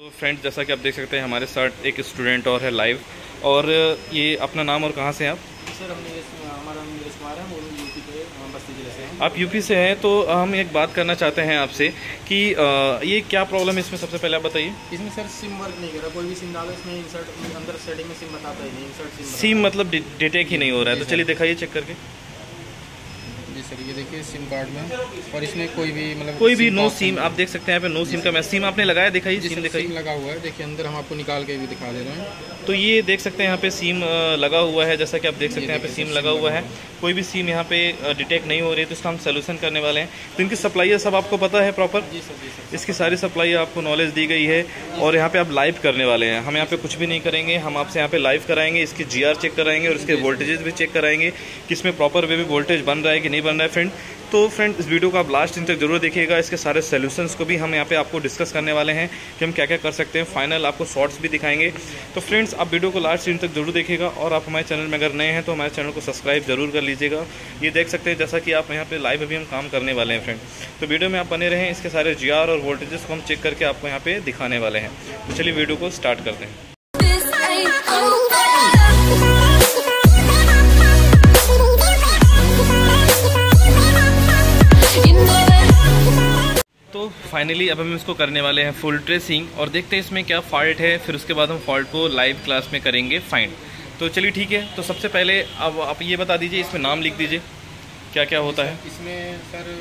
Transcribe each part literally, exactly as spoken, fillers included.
तो फ्रेंड्स, जैसा कि आप देख सकते हैं हमारे साथ एक स्टूडेंट और है लाइव। और ये अपना नाम और कहाँ से हैं आप? सर हमने हमारा नीरज कुमार है, हम यूपी के बस्ती जिले से हैं। आप यूपी से हैं, तो हम एक बात करना चाहते हैं आपसे कि ये क्या प्रॉब्लम है इसमें, सबसे पहले आप बताइए। इसमें सर सिम वर्क नहीं कर रहा, कोई भी सिम डालो इसमें इंसर्ट अंदर सेटिंग में सिम बताता ही नहीं, इंसर्ट सिम सिम मतलब डिटेक्ट ही नहीं हो रहा है। तो चलिए दिखाइए चेक करके। जी सर, ये देखिए सिम कार्ड में, और इसमें कोई भी मतलब कोई भी नो सिम आप देख सकते हैं। यहाँ पे नो सिम का मैं सिम आपने लगाया, दिखाइए सिम दिखाइए लगा हुआ है। देखिए अंदर हम आपको निकाल के भी दिखा दे रहे हैं, तो ये देख सकते हैं यहाँ पे सिम लगा हुआ है। जैसा कि आप देख सकते हैं यहाँ पे सिम लगा हुआ है, कोई भी सिम यहाँ पे डिटेक्ट नहीं हो रही है, तो इसका हम सोल्यूशन करने वाले हैं। तो इनकी सप्लायर सब आपको पता है प्रॉपर, इसकी सारी सप्लाई आपको नॉलेज दी गई है। और यहाँ पे आप लाइव करने वाले हैं, हम यहाँ पे कुछ भी नहीं करेंगे, हम आपसे यहाँ पे लाइव कराएंगे, इसकी जी आर चेक कराएंगे और इसके वोल्टेजेस भी चेक कराएंगे कि इसमें प्रॉपर वे में वोल्टेज बन रहा है कि नहीं बन रहा है। फ्रेंड तो फ्रेंड इस वीडियो को आप लास्ट तक जरूर देखिएगा, इसके सारे सॉल्यूशंस को भी हम यहाँ पे आपको डिस्कस करने वाले हैं कि हम क्या क्या कर सकते हैं। फाइनल आपको शॉर्ट्स भी दिखाएंगे। तो फ्रेंड्स आप वीडियो को लास्ट तक जरूर देखिएगा, और आप हमारे चैनल में अगर नए हैं तो हमारे चैनल को सब्सक्राइब जरूर कर लीजिएगा। ये देख सकते हैं जैसा कि आप यहाँ पे लाइव अभी हम काम करने वाले हैं फ्रेंड, तो वीडियो में आप बने रहें, इसके सारे जी आर और वोल्टेजेस को हम चेक करके आपको यहाँ पे दिखाने वाले हैं। तो चलिए वीडियो को स्टार्ट करते हैं। तो फाइनली अब हम इसको करने वाले हैं फुल ट्रेसिंग, और देखते हैं इसमें क्या फॉल्ट है, फिर उसके बाद हम फॉल्ट को लाइव क्लास में करेंगे फाइंड। तो चलिए ठीक है। तो सबसे पहले अब आप ये बता दीजिए, इसमें नाम लिख दीजिए क्या क्या होता है। इसमें सर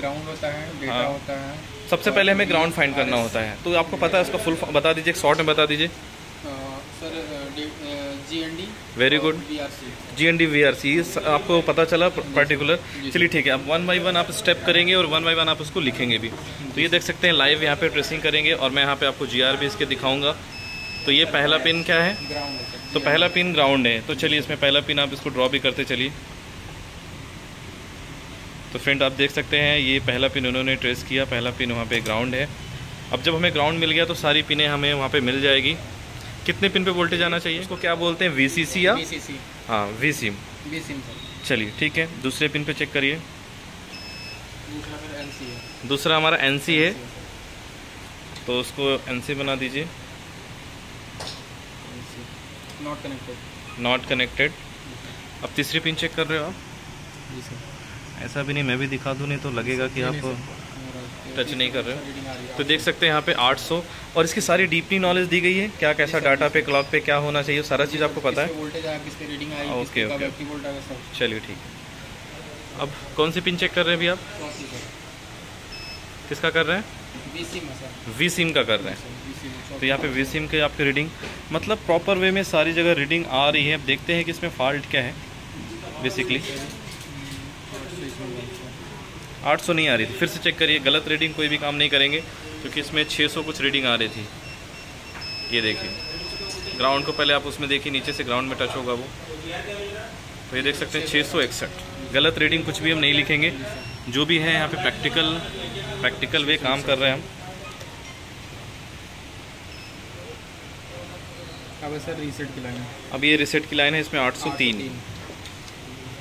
ग्राउंड होता है, डेटा होता है, सबसे पहले हमें ग्राउंड फाइंड करना होता है। तो आपको पता है इसका फुल बता दीजिए, शॉर्ट में बता दीजिए sir. G N D, very good, G N D V R C आपको पता चला पर्टिकुलर। चलिए ठीक है, अब वन बाई वन आप स्टेप करेंगे और वन बाई वन आप उसको लिखेंगे भी। तो ये देख सकते हैं लाइव यहाँ पे ट्रेसिंग करेंगे, और मैं यहाँ पे आपको जी आर भी इसके दिखाऊंगा। तो ये पहला पिन क्या है? ग्राउंड है। तो पहला पिन ग्राउंड है, तो चलिए इसमें पहला पिन आप इसको ड्रॉ भी करते चलिए। तो फ्रेंड आप देख सकते हैं ये पहला पिन उन्होंने ट्रेस किया, पहला पिन वहाँ पे ग्राउंड है। अब जब हमें ग्राउंड मिल गया तो सारी पिनें हमें वहाँ पे मिल जाएगी। कितने पिन पे वोल्टेज आना चाहिए, इसको क्या बोलते हैं, वी सी सी या वी सी सी? हाँ वी सिम, वी सिम। चलिए ठीक है, दूसरे पिन पे चेक करिए। दूसरा हमारा एन सी है, तो उसको एन सी बना दीजिए, नॉट कनेक्टेड, नॉट कनेक्टेड। अब तीसरी पिन चेक कर रहे हो आप? ऐसा भी नहीं, मैं भी दिखा दूँ, नहीं तो लगेगा कि आप टच नहीं कर रहे हो। तो देख सकते हैं यहाँ पे आठ सौ, और इसकी सारी डीपली नॉलेज दी गई है क्या कैसा डाटा पे क्लॉक पे क्या होना चाहिए, सारा चीज़ आपको पता है। ओके ओके, चलिए ठीक है। अब कौन सी पिन चेक कर रहे हैं अभी आप, किसका कर रहे हैं? वी सिम का कर रहे हैं। तो यहाँ पे वी सिम के आपकी रीडिंग मतलब प्रॉपर वे में सारी जगह रीडिंग आ रही है। अब देखते हैं कि इसमें फॉल्ट क्या है बेसिकली। आठ सौ नहीं आ रही थी, फिर से चेक करिए, गलत रीडिंग कोई भी काम नहीं करेंगे क्योंकि इसमें छह सौ कुछ रीडिंग आ रही थी। ये देखिए ग्राउंड को पहले आप उसमें देखिए, नीचे से ग्राउंड में टच होगा वो, तो ये देख सकते हैं छह सौ इकसठ। गलत रीडिंग कुछ भी हम नहीं लिखेंगे, जो भी है यहाँ पे प्रैक्टिकल प्रैक्टिकल वे काम कर रहे हैं हम। अब सर रीसेट की लाइन है, अब ये रीसेट की लाइन है, इसमें आठ सौ तीन,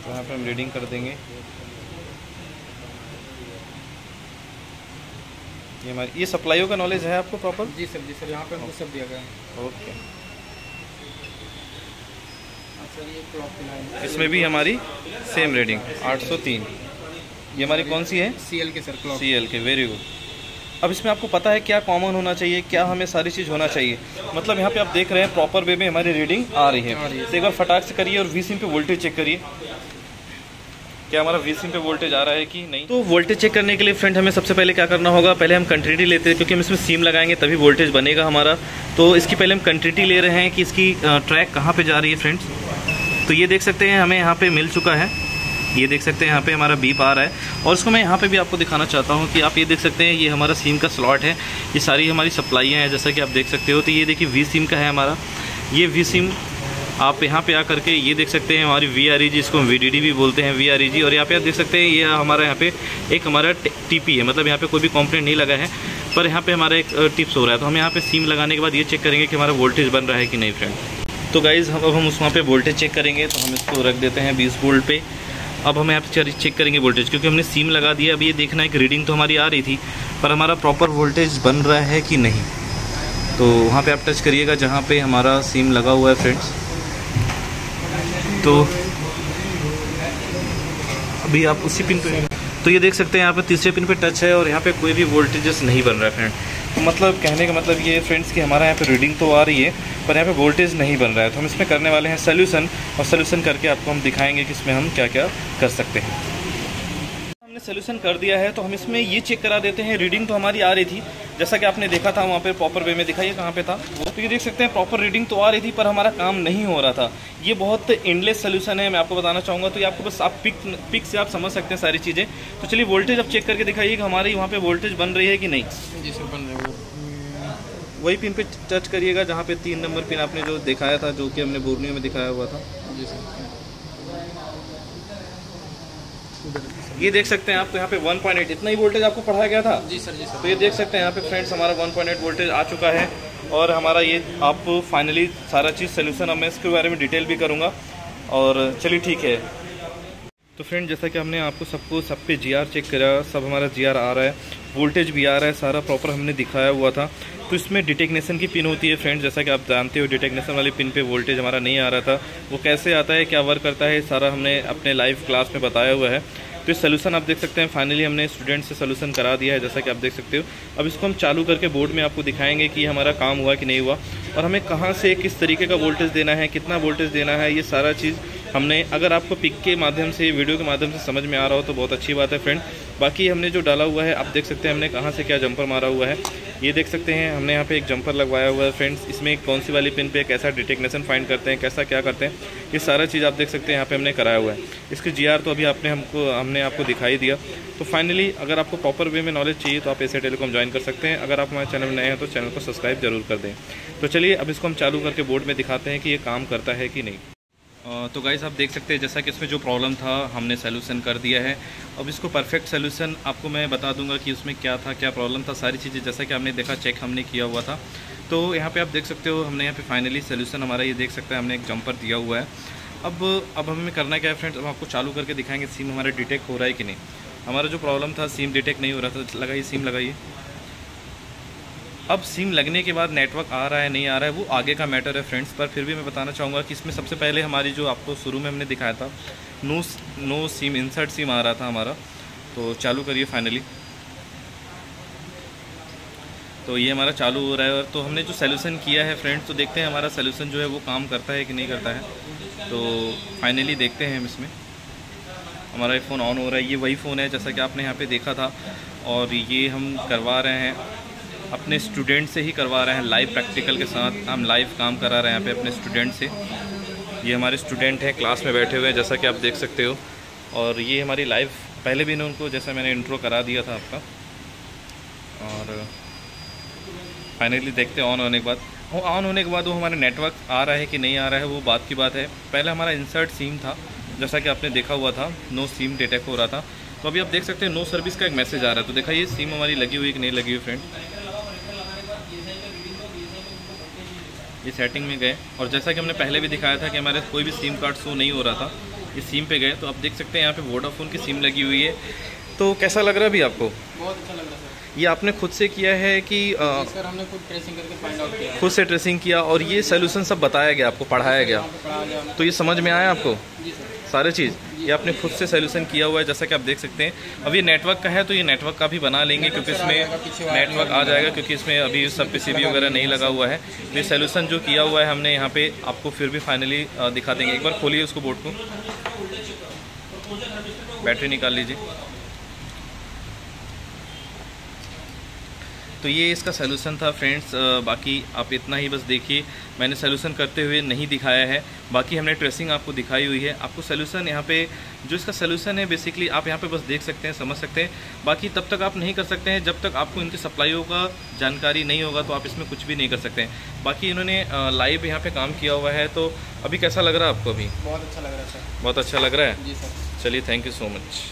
वहाँ पे हम रीडिंग कर देंगे। ये हमारी ये सप्लाईयों का नॉलेज है आपको प्रॉपर? जी सर, जी सर, यहाँ पे हमको सब दिया गया है। ओके, इसमें भी हमारी सेम रीडिंग आठ सौ तीन। ये हमारी कौन सी है? C L K sir, clock C L K, very good. अब इसमें आपको पता है क्या कॉमन होना चाहिए, क्या हमें सारी चीज़ होना चाहिए, मतलब यहाँ पे आप देख रहे हैं प्रॉपर वे में हमारी रीडिंग आ रही है। तो एक बार फटाक से करिए और वी सिम पे वोल्टेज चेक करिए, क्या हमारा वी सिम पे वोल्टेज आ रहा है कि नहीं। तो वोल्टेज चेक करने के लिए फ्रेंड हमें सबसे पहले क्या करना होगा, पहले हम कंट्रीटी लेते हैं क्योंकि हम इसमें सिम लगाएंगे तभी वोल्टेज बनेगा हमारा। तो इसकी पहले हम कंट्रीटी ले रहे हैं कि इसकी ट्रैक कहाँ पर जा रही है फ्रेंड्स। तो ये देख सकते हैं हमें यहाँ पर मिल चुका है, ये देख सकते हैं यहाँ पे हमारा बीप आ रहा है। और इसको मैं यहाँ पे भी आपको दिखाना चाहता हूँ कि आप ये देख सकते हैं ये हमारा सिम का स्लॉट है, ये सारी हमारी सप्लाइयाँ हैं जैसा कि आप देख सकते हो। तो ये देखिए वी सिम का है हमारा, ये वी सिम आप यहाँ पे आकर के ये देख सकते हैं हमारी वी आर ई जी, इसको हम वी डी डी भी बोलते हैं, वी आर ई जी। और यहाँ पे आप देख सकते हैं ये हमारा यहाँ पे एक हमारा टी पी है, मतलब यहाँ पे कोई भी कॉम्पोनेंट नहीं लगा है, पर यहाँ पे हमारा एक टिप्स हो रहा है। तो हम यहाँ पे सिम लगाने के बाद ये चेक करेंगे कि हमारा वोल्टेज बन रहा है कि नहीं फ्रेंड। तो गाइज़ अब हम उस वहाँ पर वोल्टेज चेक करेंगे, तो हम इसको रख देते हैं बीस वोल्ट पे। अब हम यहाँ पे चेक करेंगे वोल्टेज, क्योंकि हमने सिम लगा दिया। अब ये देखना है कि रीडिंग तो हमारी आ रही थी पर हमारा प्रॉपर वोल्टेज बन रहा है कि नहीं। तो वहाँ पे आप टच करिएगा जहाँ पे हमारा सिम लगा हुआ है फ्रेंड्स। तो अभी आप उसी पिन पे, तो ये देख सकते हैं यहाँ पे तीसरे पिन पे टच है और यहाँ पे कोई भी वोल्टेजेस नहीं बन रहा है फ्रेंड। तो मतलब कहने का मतलब ये फ्रेंड्स कि हमारा यहाँ पे रीडिंग तो आ रही है पर यहाँ पे वोल्टेज नहीं बन रहा है। तो हम इसमें करने वाले हैं सोल्यूशन, और सोल्यूशन करके आपको हम दिखाएंगे कि इसमें हम क्या क्या कर सकते हैं। हमने सोल्यूशन कर दिया है तो हम इसमें ये चेक करा देते हैं, रीडिंग तो हमारी आ रही थी जैसा कि आपने देखा था वहाँ पे प्रॉपर वे में, दिखाइए कहाँ पे था वो। तो ये देख सकते हैं प्रॉपर रीडिंग तो आ रही थी पर हमारा काम नहीं हो रहा था। ये बहुत एंडलेस सोल्यूशन है, मैं आपको बताना चाहूँगा। तो ये आपको बस आप पिक पिक से आप समझ सकते हैं सारी चीज़ें। तो चलिए वोल्टेज आप चेक करके दिखाइए कि हमारी वहाँ पर वोल्टेज बन रही है कि नहीं। जी सर बन रही है। वही पिन पर टच करिएगा जहाँ पर तीन नंबर पिन आपने जो दिखाया था, जो कि हमने बोर्नियो में दिखाया हुआ था। जी सर ये देख सकते हैं आपको यहाँ पे वन पॉइंट एट इतना ही वोल्टेज आपको पढ़ाया गया था। जी सर जी सर। तो ये देख सकते हैं यहाँ पे फ्रेंड्स हमारा वन पॉइंट एट वोल्टेज आ चुका है। और हमारा ये आप फाइनली सारा चीज़ सोल्यूशन, अब मैं इसके बारे में डिटेल भी करूँगा। और चलिए ठीक है। तो फ्रेंड जैसा कि हमने आपको सबको सब पे जी आर चेक करा, सब हमारा जी आर आ रहा है, वोल्टेज भी आ रहा है, सारा प्रॉपर हमने दिखाया हुआ था। तो इसमें डिटेक्नेशन की पिन होती है फ्रेंड, जैसा कि आप जानते हो डिटेक्नेशन वाली पिन पे वोल्टेज हमारा नहीं आ रहा था। वो कैसे आता है, क्या वर्क करता है, सारा हमने अपने लाइव क्लास में बताया हुआ है। तो ये सोल्यूशन आप देख सकते हैं फाइनली हमने स्टूडेंट से सोल्यूशन करा दिया है, जैसा कि आप देख सकते हो। अब इसको हम चालू करके बोर्ड में आपको दिखाएंगे कि हमारा काम हुआ कि नहीं हुआ, और हमें कहाँ से किस तरीके का वोल्टेज देना है, कितना वोल्टेज देना है, ये सारा चीज़ हमने। अगर आपको पिक के माध्यम से, वीडियो के माध्यम से समझ में आ रहा हो तो बहुत अच्छी बात है फ्रेंड। बाकी हमने जो डाला हुआ है आप देख सकते हैं हमने कहाँ से क्या जंपर मारा हुआ है। ये देख सकते हैं हमने यहाँ पे एक जंपर लगवाया हुआ है फ्रेंड्स। इसमें कौन सी वाली पिन पे कैसा डिटेक्नेशन फाइंड करते हैं, कैसा क्या करते हैं, ये सारा चीज़ आप देख सकते हैं यहाँ पे हमने कराया हुआ है। इसके जीआर तो अभी आपने हमको हमने आपको दिखाई दिया। तो फाइनली अगर आपको प्रॉपर वे में नॉलेज चाहिए तो आप एशिया टेलीकॉम ज्वाइन कर सकते हैं। अगर आप हमारे चैनल में नए हैं तो चैनल को सब्सक्राइब जरूर कर दें। तो चलिए अब इसको हम चालू करके बोर्ड में दिखाते हैं कि ये काम करता है कि नहीं। तो गाइस आप देख सकते हैं जैसा कि इसमें जो प्रॉब्लम था हमने सोल्यूशन कर दिया है। अब इसको परफेक्ट सोल्यूशन आपको मैं बता दूंगा कि उसमें क्या था, क्या प्रॉब्लम था, सारी चीज़ें जैसा कि हमने देखा, चेक हमने किया हुआ था। तो यहाँ पे आप देख सकते हो हमने यहाँ पे फाइनली सोल्यूशन हमारा ये देख सकते हैं हमने एक जंपर दिया हुआ है। अब अब हमें करना क्या है फ्रेंड्स, अब आपको चालू करके दिखाएंगे सिम हमारा डिटेक्ट हो रहा है कि नहीं। हमारा जो प्रॉब्लम था सिम डिटेक्ट नहीं हो रहा था। लगाइए सिम, लगाइए। अब सिम लगने के बाद नेटवर्क आ रहा है नहीं आ रहा है वो आगे का मैटर है फ्रेंड्स, पर फिर भी मैं बताना चाहूँगा कि इसमें सबसे पहले हमारी जो आपको शुरू में हमने दिखाया था no no sim insert sim आ रहा था हमारा। तो चालू करिए फाइनली। तो ये हमारा चालू हो रहा है। और तो हमने जो सोल्यूशन किया है फ्रेंड्स, तो देखते हैं हमारा सोल्यूशन जो है वो काम करता है कि नहीं करता है। तो फाइनली देखते हैं हम इसमें, हमारा ये फ़ोन ऑन हो रहा है। ये वही फ़ोन है जैसा कि आपने यहाँ पर देखा था, और ये हम करवा रहे हैं अपने स्टूडेंट से ही करवा रहे हैं, लाइव प्रैक्टिकल के साथ हम लाइव काम करा रहे हैं यहाँ पे अपने स्टूडेंट से। ये हमारे स्टूडेंट हैं, क्लास में बैठे हुए हैं जैसा कि आप देख सकते हो। और ये हमारी लाइव, पहले भी इन्होंने उनको जैसा मैंने इंट्रो करा दिया था आपका। और फाइनली देखते हैं ऑन होने के बाद, ऑन होने के बाद वो हमारा नेटवर्क आ रहा है कि नहीं आ रहा है वो बात की बात है। पहले हमारा इंसर्ट सिम था जैसा कि आपने देखा हुआ था, नो सिम डिटेक्ट हो रहा था। तो अभी आप देख सकते हैं नो सर्विस का एक मैसेज आ रहा है। तो देखा ये सिम हमारी लगी हुई कि नहीं लगी हुई फ्रेंड। ये सेटिंग में गए और जैसा कि हमने पहले भी दिखाया था कि हमारे कोई भी सिम कार्ड शो नहीं हो रहा था, ये सिम पे गए। तो आप देख सकते हैं यहाँ पे वोडाफोन की सिम लगी हुई है। तो कैसा लग रहा है अभी आपको? बहुत अच्छा लग रहा है। ये आपने खुद से किया है कि आ, सर हमने खुद ट्रेसिंग करके फाइंड आउट किया, खुद से ट्रेसिंग किया और ये सोल्यूशन सब बताया गया, आपको पढ़ाया गया। तो ये समझ में आया आपको सारे चीज़, ये आपने खुद से सोल्यूशन किया हुआ है जैसा कि आप देख सकते हैं। अब ये नेटवर्क का है तो ये नेटवर्क का भी बना लेंगे क्योंकि इसमें नेटवर्क आ जाएगा, क्योंकि इसमें अभी सब पे सी बी वगैरह नहीं लगा हुआ है। तो ये सोल्यूशन जो किया हुआ है हमने यहाँ पे आपको फिर भी फाइनली दिखा देंगे। एक बार खोलिए उसको, बोर्ड को बैटरी निकाल लीजिए। तो ये इसका सोल्यूशन था फ्रेंड्स। बाकी आप इतना ही बस देखिए, मैंने सोल्यूशन करते हुए नहीं दिखाया है, बाकी हमने ट्रेसिंग आपको दिखाई हुई है। आपको सोल्यूशन यहाँ पे जो इसका सोल्यूशन है बेसिकली आप यहाँ पे बस देख सकते हैं, समझ सकते हैं। बाकी तब तक आप नहीं कर सकते हैं जब तक आपको इनके सप्लाईयों का जानकारी नहीं होगा, तो आप इसमें कुछ भी नहीं कर सकते हैं। बाकी इन्होंने लाइव यहाँ पर काम किया हुआ है। तो अभी कैसा लग रहा है आपको? अभी बहुत अच्छा लग रहा है सर। बहुत अच्छा लग रहा है जी सर। चलिए थैंक यू सो मच।